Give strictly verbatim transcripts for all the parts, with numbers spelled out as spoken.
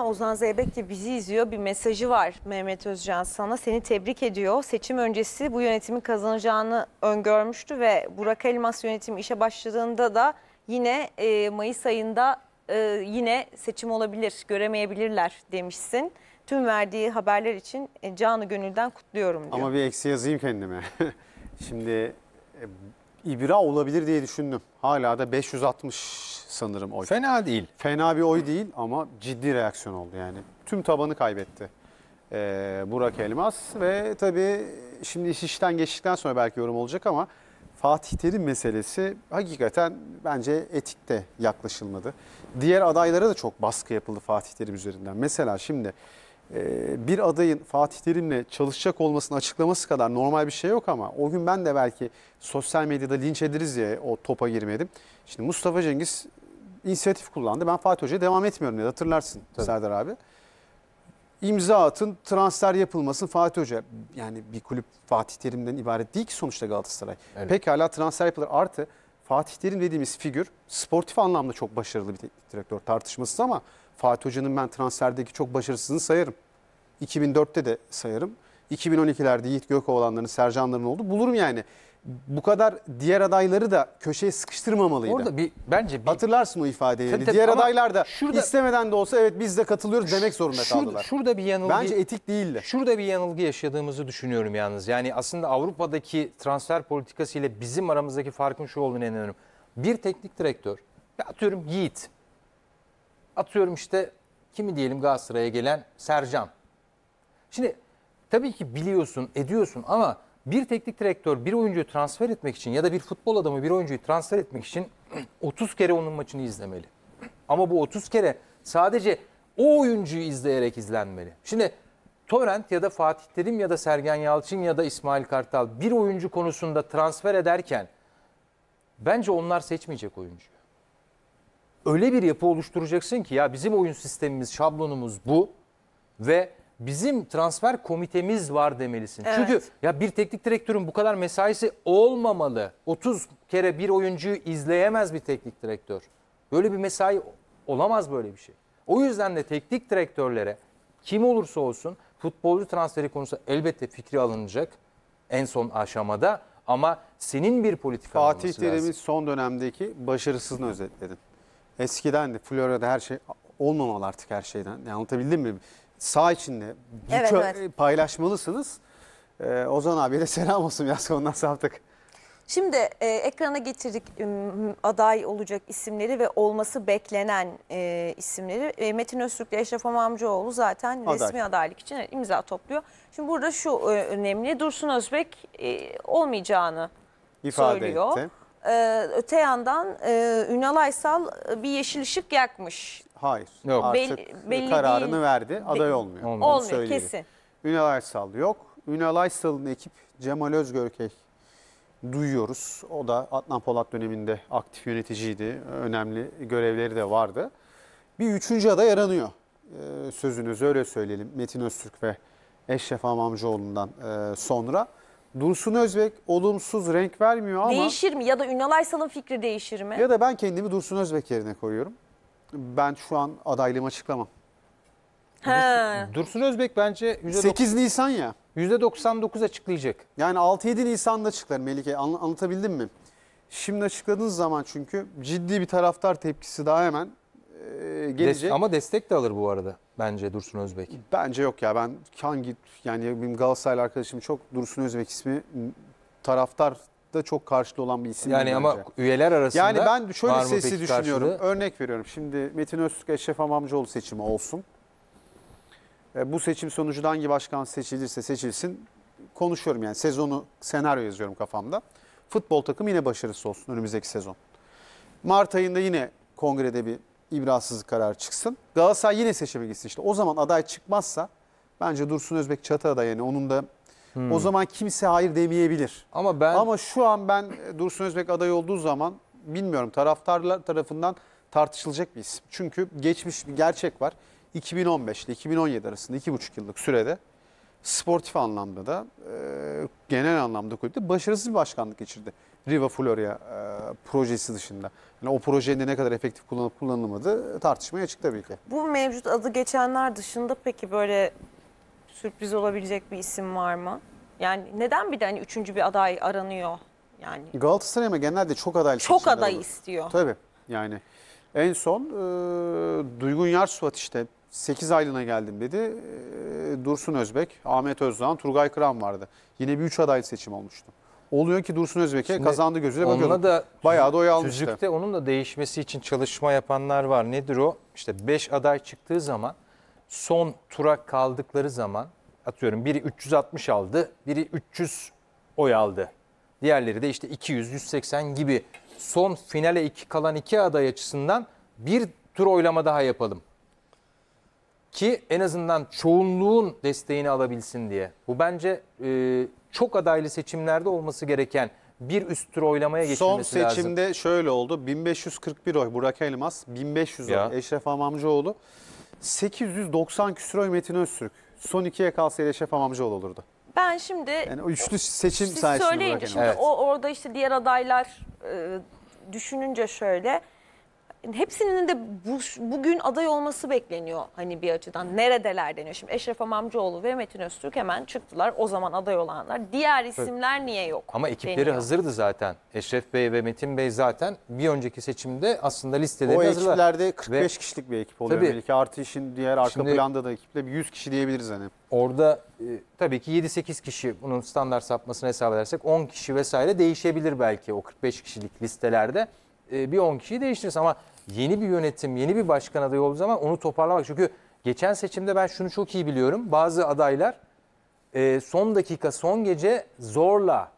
Ozan Zeybek de bizi izliyor. Bir mesajı var Mehmet Özcan sana. Seni tebrik ediyor. Seçim öncesi bu yönetimin kazanacağını öngörmüştü ve Burak Elmas yönetimi işe başladığında da yine e, Mayıs ayında e, yine seçim olabilir, göremeyebilirler demişsin. Tüm verdiği haberler için e, canı gönülden kutluyorum diyor. Ama bir eksi yazayım kendime. Şimdi e, ibra olabilir diye düşündüm. Hala da beş yüz altmış sanırım oy. Fena değil. Fena bir oy değil ama ciddi reaksiyon oldu yani. Tüm tabanı kaybetti ee, Burak Elmas ve tabii şimdi iş işten geçtikten sonra belki yorum olacak ama Fatih Terim meselesi hakikaten bence etikte yaklaşılmadı. Diğer adaylara da çok baskı yapıldı Fatih Terim üzerinden. Mesela şimdi e, bir adayın Fatih Terim'le çalışacak olmasının açıklaması kadar normal bir şey yok ama o gün ben de belki sosyal medyada linç ederiz diye o topa girmedim. Şimdi Mustafa Cengiz inisiyatif kullandı. Ben Fatih Hoca'ya devam etmiyorum dedi. Hatırlarsın tabii. Serdar abi. İmza atın, transfer yapılmasın Fatih Hoca. Yani bir kulüp Fatih Terim'den ibaret değil ki sonuçta Galatasaray. Evet. Pekala transfer yapılır. Artı Fatih Terim dediğimiz figür sportif anlamda çok başarılı bir teknik direktör tartışmasız ama Fatih Hoca'nın ben transferdeki çok başarısızını sayarım. iki bin dörtte de sayarım. iki bin on ikilerde Yiğit Gök olanların, Sercanların oldu. Bulurum yani. Bu kadar diğer adayları da köşeye sıkıştırmamalıydı. Orada bir bence bir... hatırlarsın o ifadeyi. Tabii, tabii, diğer adaylar da şurada... istemeden de olsa evet biz de katılıyoruz demek zorunda şurada, kaldılar. Şurada bir yanılgı. Bence etik değildi. Şurada bir yanılgı yaşadığımızı düşünüyorum yalnız. Yani aslında Avrupa'daki transfer politikası ile bizim aramızdaki farkın şu olduğunu inanıyorum. Bir teknik direktör, atıyorum Yiğit. Atıyorum işte kimi diyelim Galatasaray'a gelen Sercan. Şimdi tabii ki biliyorsun, ediyorsun ama bir teknik direktör bir oyuncuyu transfer etmek için ya da bir futbol adamı bir oyuncuyu transfer etmek için otuz kere onun maçını izlemeli. Ama bu otuz kere sadece o oyuncuyu izleyerek izlenmeli. Şimdi Torrent ya da Fatih Terim ya da Sergen Yalçın ya da İsmail Kartal bir oyuncu konusunda transfer ederken bence onlar seçmeyecek oyuncuyu. Öyle bir yapı oluşturacaksın ki ya bizim oyun sistemimiz, şablonumuz bu ve bizim transfer komitemiz var demelisin. Evet. Çünkü ya bir teknik direktörün bu kadar mesaisi olmamalı. otuz kere bir oyuncuyu izleyemez bir teknik direktör. Böyle bir mesai olamaz böyle bir şey. O yüzden de teknik direktörlere kim olursa olsun futbolcu transferi konusu elbette fikri alınacak en son aşamada. Ama senin bir politika olması lazım. Fatih Terim'in son dönemdeki başarısızlığını özetledin. Eskiden de Florya'da her şey olmamalı artık her şeyden. Yani anlatabildim mi? Sağ içinde evet, evet. paylaşmalısınız. Ee, Ozan abiye de selam olsun. Biraz ondan saptık. Şimdi e, ekrana getirdik aday olacak isimleri ve olması beklenen e, isimleri. E, Metin Öztürk ile Eşref Amcaoğlu zaten aday. Resmi adaylık için imza topluyor. Şimdi burada şu e, önemli. Dursun Özbek e, olmayacağını ifade söylüyor. Etti. Ee, öte yandan e, Ünal Aysal bir yeşil ışık yakmış. Hayır. Yok. Artık Bel belli kararını değil. Verdi. Aday olmuyor. Olmuyor, olmuyor kesin. Ünal Aysal yok. Ünal Aysal'ın ekip Cemal Özgörke duyuyoruz. O da Adnan Polat döneminde aktif yöneticiydi. Önemli görevleri de vardı. Bir üçüncü aday aranıyor. Ee, sözünüz öyle söyleyelim. Metin Öztürk ve Eşref Amcaoğlu'ndan e, sonra. Dursun Özbek olumsuz renk vermiyor ama... Değişir mi? Ya da Ünal Aysal'ın fikri değişir mi? Ya da ben kendimi Dursun Özbek yerine koyuyorum. Ben şu an adaylığımı açıklamam. Ha. Dursun Özbek bence... sekiz Nisan ya. yüzde doksan dokuz açıklayacak. Yani altı yedi Nisan'da açıklar Melike. Anlatabildim mi? Şimdi açıkladığınız zaman çünkü ciddi bir taraftar tepkisi daha hemen e, gelecek. Des ama destek de alır bu arada. Bence Dursun Özbek. Bence yok ya. Ben hangi yani benim Galatasaraylı arkadaşım çok Dursun Özbek ismi taraftarda çok karşılığı olan bir isim. Yani ama bence. Üyeler arasında yani ben şöyle sesi düşünüyorum. Karşılığı? Örnek veriyorum. Şimdi Metin Öztürk, Eşref Amcaoğlu seçimi olsun. E, bu seçim sonucu hangi başkan seçilirse seçilsin konuşuyorum yani sezonu senaryo yazıyorum kafamda. Futbol takımı yine başarısı olsun önümüzdeki sezon. Mart ayında yine kongrede bir İbrasızlık kararı çıksın. Galatasaray yine seçime gitsin işte. O zaman aday çıkmazsa bence Dursun Özbek çatı adayı yani onun da hmm. o zaman kimse hayır demeyebilir. Ama ben ama şu an ben Dursun Özbek aday olduğu zaman bilmiyorum taraftarlar tarafından tartışılacak bir isim. Çünkü geçmiş bir gerçek var. iki bin on beş ile iki bin on yedi arasında iki buçuk yıllık sürede sportif anlamda da e, genel anlamda kulüpte başarısız bir başkanlık geçirdi. Riva Floria e, projesi dışında. Yani o projenin ne kadar efektif kullanıp kullanılmadığı tartışmaya açık tabii ki. Bu mevcut adı geçenler dışında peki böyle sürpriz olabilecek bir isim var mı? Yani neden bir de hani üçüncü bir aday aranıyor? Yani Galatasaray ama genelde çok aday çok aday olur. istiyor. Tabii yani en son e, Duygun Yarsuvat işte sekiz aylığına geldim dedi. E, Dursun Özbek, Ahmet Özdağ, Turgay Kırağım vardı. Yine bir üç aday seçim olmuştu. Oluyor ki Dursun Özbek'e kazandı gözüyle bakıyorum. Da bayağı da oy almıştı. Tüzükte onun da değişmesi için çalışma yapanlar var. Nedir o? İşte beş aday çıktığı zaman son tura kaldıkları zaman atıyorum biri üç yüz altmış aldı, biri üç yüz oy aldı. Diğerleri de işte iki yüz, yüz seksen gibi son finale iki kalan iki aday açısından bir tur oylama daha yapalım. Ki en azından çoğunluğun desteğini alabilsin diye. Bu bence e, çok adaylı seçimlerde olması gereken bir üst tur oylamaya geçilmesi lazım. Son seçimde lazım. Şöyle oldu. bin beş yüz kırk bir oy Burak Elmas, bin beş yüz oy Eşref Amcaoğlu, sekiz yüz doksan küsur oy Metin Öztürk. Son ikiye kalsaydı Eşref Amcaoğlu olurdu. Ben şimdi... Yani o üçlü seçim sayesinde söyleyin şimdi evet. o, orada işte diğer adaylar e, düşününce şöyle... Hepsinin de bu, bugün aday olması bekleniyor hani bir açıdan. Neredeler deniyor. Şimdi Eşref Amcaoğlu ve Metin Öztürk hemen çıktılar. O zaman aday olanlar. Diğer isimler niye yok? Ama ekipleri deniyor. Hazırdı zaten. Eşref Bey ve Metin Bey zaten bir önceki seçimde aslında listeleri hazırlar. O hazırlar. Ekiplerde kırk beş ve kişilik bir ekip oluyor. Tabii, Melike artı işin diğer arka şimdi, planda da ekiple yüz kişi diyebiliriz hani. Orada e, tabii ki yedi sekiz kişi bunun standart sapmasını hesap edersek on kişi vesaire değişebilir belki o kırk beş kişilik listelerde. E, bir on kişiyi değiştirirsin ama yeni bir yönetim, yeni bir başkan adayı olduğu zaman onu toparlamak. Çünkü geçen seçimde ben şunu çok iyi biliyorum. Bazı adaylar e, son dakika, son gece zorla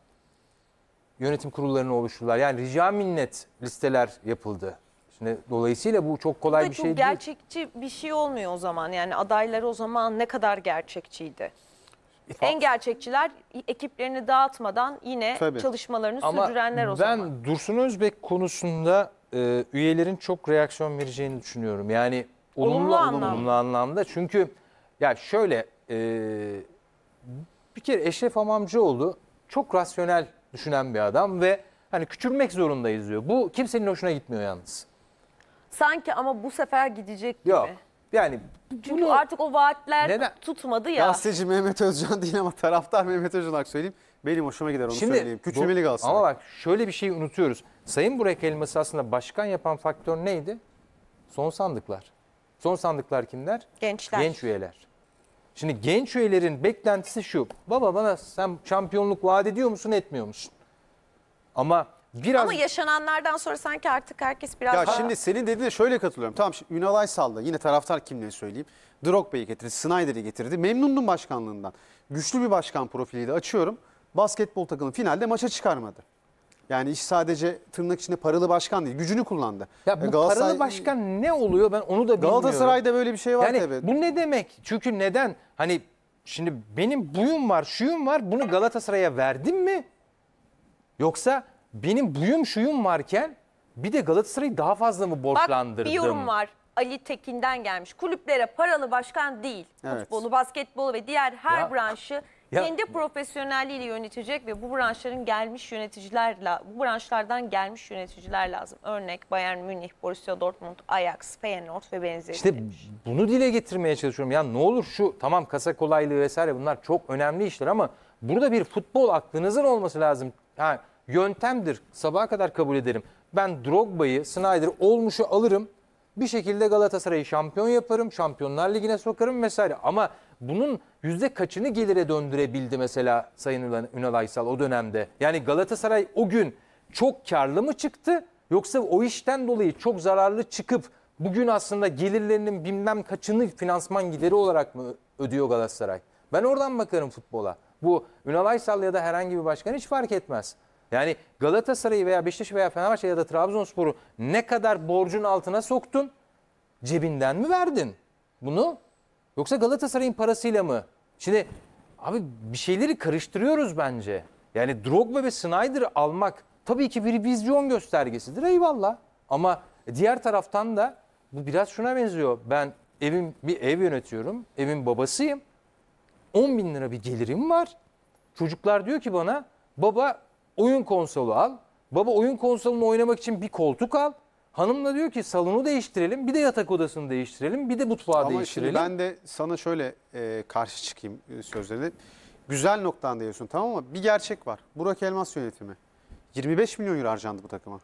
yönetim kurullarını oluşturdular. Yani rica minnet listeler yapıldı. Şimdi dolayısıyla bu çok kolay bu bir şey değil. Çok gerçekçi bir şey olmuyor o zaman. Yani adayları o zaman ne kadar gerçekçiydi? En gerçekçiler ekiplerini dağıtmadan yine tabii. çalışmalarını ama sürdürenler o zaman. Ben Dursun Özbek konusunda e, üyelerin çok reaksiyon vereceğini düşünüyorum. Yani olumlu, olumlu, anlamda. olumlu anlamda. Çünkü ya şöyle e, bir kere Eşref Amcaoğlu çok rasyonel düşünen bir adam ve hani küçülmek zorundayız diyor. Bu kimsenin hoşuna gitmiyor yalnız. Sanki ama bu sefer gidecek gibi. Yok. Yani çünkü bunu, artık o vaatler neden? tutmadı ya. Gazeteci Mehmet Özcan değil ama taraftar Mehmet Özcan olarak söyleyeyim. Benim hoşuma gider onu şimdi, söyleyeyim. Küçülmeli Galatasaray. Ama bak şöyle bir şey unutuyoruz. Sayın Burak Elmas'ı aslında başkan yapan faktör neydi? Son sandıklar. Son sandıklar kimler? Gençler. Genç üyeler. Şimdi genç üyelerin beklentisi şu. Baba bana sen şampiyonluk vaat ediyor musun etmiyor musun? Ama... Biraz... Ama yaşananlardan sonra sanki artık herkes biraz... Ya daha... Şimdi senin dediğine şöyle katılıyorum. Tamam şimdi Ünal Aysal'da yine taraftar kimliğini söyleyeyim. Drogba'yı getirdi, Sneijder'i getirdi. Memnundum başkanlığından. Güçlü bir başkan profiliydi açıyorum. Basketbol takımı finalde maça çıkarmadı. Yani iş sadece tırnak içinde paralı başkan değil, gücünü kullandı. Ya bu Galatasaray... paralı başkan ne oluyor ben onu da bilmiyorum. Galatasaray'da böyle bir şey var yani tabii. Bu ne demek? Çünkü neden? Hani şimdi benim buyum var, şuyum var. Bunu Galatasaray'a verdim mi? Yoksa... Benim buyum şuyum varken bir de Galatasaray'ı daha fazla mı borçlandırdım? Bak bir yorum var. Ali Tekin'den gelmiş. Kulüplere paralı başkan değil. Evet. Futbolu, basketbolu ve diğer her ya, branşı ya, kendi profesyonelliğiyle yönetecek ve bu branşların gelmiş yöneticilerle, bu branşlardan gelmiş yöneticiler lazım. Örnek Bayern Münih, Borussia Dortmund, Ajax, Feyenoord ve benzeri. İşte bunu dile getirmeye çalışıyorum. Ya ne olur şu tamam kasa kolaylığı vesaire bunlar çok önemli işler ama burada bir futbol aklınızın olması lazım. Ha, yöntemdir. Sabaha kadar kabul ederim. Ben Drogba'yı, Sneijder'i olmuşu alırım. Bir şekilde Galatasaray'ı şampiyon yaparım. Şampiyonlar Ligi'ne sokarım vesaire. Ama bunun yüzde kaçını gelire döndürebildi mesela Sayın Ünal Aysal o dönemde? Yani Galatasaray o gün çok karlı mı çıktı? Yoksa o işten dolayı çok zararlı çıkıp bugün aslında gelirlerinin bilmem kaçını finansman gideri olarak mı ödüyor Galatasaray? Ben oradan bakarım futbola. Bu Ünal Aysal ya da herhangi bir başkan hiç fark etmez. Yani Galatasaray'ı veya Beşiktaş veya Fenerbahçe ya da Trabzonspor'u ne kadar borcun altına soktun? Cebinden mi verdin bunu? Yoksa Galatasaray'ın parasıyla mı? Şimdi abi bir şeyleri karıştırıyoruz bence. Yani Drogba ve Sneijder'i almak tabii ki bir vizyon göstergesidir eyvallah. Ama diğer taraftan da bu biraz şuna benziyor. Ben evim bir ev yönetiyorum. Evin babasıyım. on bin lira bir gelirim var. Çocuklar diyor ki bana, baba oyun konsolu al. Baba oyun konsolunu oynamak için bir koltuk al. Hanım da diyor ki salonu değiştirelim, bir de yatak odasını değiştirelim, bir de mutfağı ama değiştirelim. Ama ben de sana şöyle e, karşı çıkayım sözlerine. Güzel noktan diyorsun, tamam mı? Bir gerçek var. Burak Elmas yönetimi. yirmi beş milyon euro harcandı bu takıma.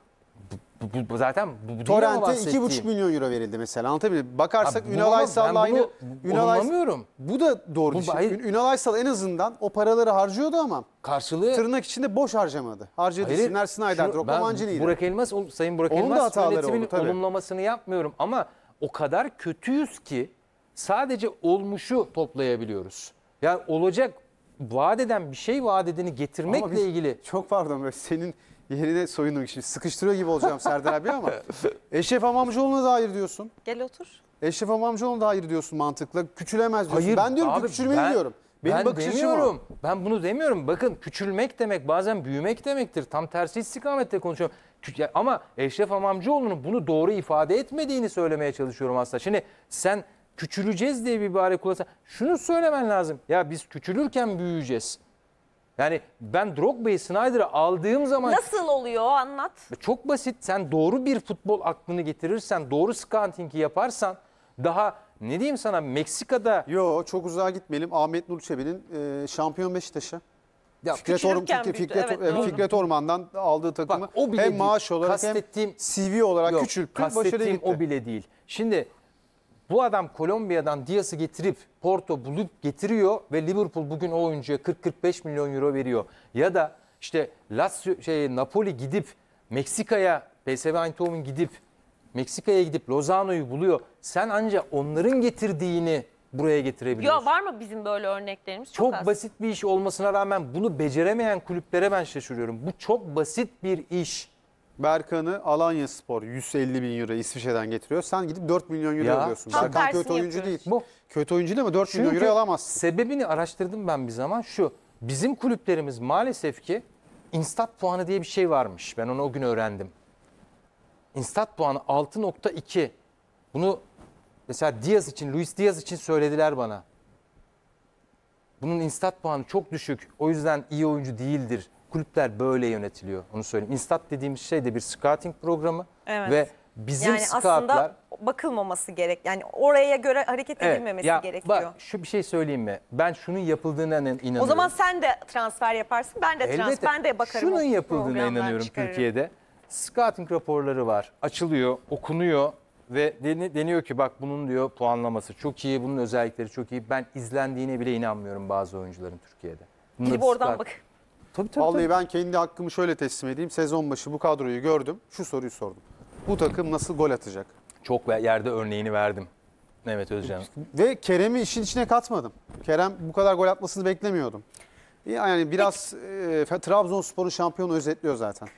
Bu, bu, zaten bu, Torrent'e iki buçuk milyon euro verildi mesela. Anlatabilir. Bakarsak abi, Ünal Aysal'la aynı. Ünal Aysal, bu da doğru bu, bir şey. Ünal Aysal en azından o paraları harcıyordu ama karşılığı tırnak içinde boş harcamadı. Harcadı. Sneijder, Drogba, Mancini'ydi. Burak Elmas, Sayın Burak Elmas, onun da hataları oldu tabii. Olumlamasını yapmıyorum ama o kadar kötüyüz ki sadece olmuşu toplayabiliyoruz. Yani olacak vaat eden bir şey vaat edeni getirmekle biz, ilgili. Çok pardon böyle senin yerine soyundum. Şimdi sıkıştırıyor gibi olacağım Serdar abi ama. Eşref Amcaoğlu'na da hayır diyorsun. Gel otur. Eşref Amcaoğlu'na da hayır diyorsun mantıkla. Küçülemez diyorsun. Hayır, ben diyorum abi, ki küçülmeyi ben, diyorum. Benim ben bakış demiyorum. Ben bunu demiyorum. Bakın küçülmek demek bazen büyümek demektir. Tam tersi istikamette konuşuyorum. Ama Eşref Amcaoğlu'nun bunu doğru ifade etmediğini söylemeye çalışıyorum aslında. Şimdi sen küçüleceğiz diye bir ibare kullansan. Şunu söylemen lazım. Ya biz küçülürken büyüyeceğiz. Yani ben Drogba'yı, Sneijder'ı aldığım zaman... Nasıl oluyor anlat. Çok basit. Sen doğru bir futbol aklını getirirsen, doğru scouting'i yaparsan daha ne diyeyim sana Meksika'da... Yo çok uzağa gitmeyelim. Ahmet Nur Çebi'nin e, şampiyon Beşiktaş'a. Fikret, Orm, Fikret, Fikret, evet, Fikret Orman'dan aldığı takımı bak, o bile hem değil. Maaş olarak kastettiğim, hem C V olarak yok, küçülttü. Kastettiğim gitti. O bile değil. Şimdi... Bu adam Kolombiya'dan Díaz'ı getirip Porto bulup getiriyor ve Liverpool bugün o oyuncuya kırk kırk beş milyon euro veriyor. Ya da işte Lazio, şey, Napoli gidip Meksika'ya, P S V Eindhoven gidip Meksika'ya gidip Lozano'yu buluyor. Sen ancak onların getirdiğini buraya getirebiliyorsun. Ya var mı bizim böyle örneklerimiz? Çok, çok basit bir iş olmasına rağmen bunu beceremeyen kulüplere ben şaşırıyorum. Bu çok basit bir iş. Berkan'ı Alanya Spor yüz elli bin euro İsviçre'den getiriyor. Sen gidip dört milyon euro alıyorsun. Berkan kötü oyuncu değil. Bu. Kötü oyuncu değil ama dört milyon euro alamazsın. Sebebini araştırdım ben bir zaman. Şu, bizim kulüplerimiz maalesef ki Instat puanı diye bir şey varmış. Ben onu o gün öğrendim. Instat puanı altı nokta iki. Bunu mesela Díaz için, Luis Díaz için söylediler bana. Bunun Instat puanı çok düşük. O yüzden iyi oyuncu değildir. Kulüpler böyle yönetiliyor. Onu söyleyeyim. Instat dediğimiz şey de bir scouting programı. Evet. Ve bizim yani scoutlar... aslında bakılmaması gerek. Yani oraya göre hareket edilmemesi evet, ya gerekiyor. Bak şu bir şey söyleyeyim mi? Ben şunun yapıldığına inanıyorum. O zaman sen de transfer yaparsın. Ben de elbette, transfer. Ben de bakarım. Şunun yapıldığına inanıyorum Türkiye'de. Scouting raporları var. Açılıyor, okunuyor ve deniyor ki bak bunun diyor puanlaması çok iyi. Bunun özellikleri çok iyi. Ben izlendiğine bile inanmıyorum bazı oyuncuların Türkiye'de. Gidip oradan bak. Tabii, tabii, vallahi tabii. Ben kendi hakkımı şöyle teslim edeyim. Sezon başı bu kadroyu gördüm. Şu soruyu sordum. Bu takım nasıl gol atacak? Çok yerde örneğini verdim. Mehmet Özcan. Ve Kerem'i işin içine katmadım. Kerem bu kadar gol atmasını beklemiyordum. Yani biraz e, Trabzonspor'un şampiyonu özetliyor zaten.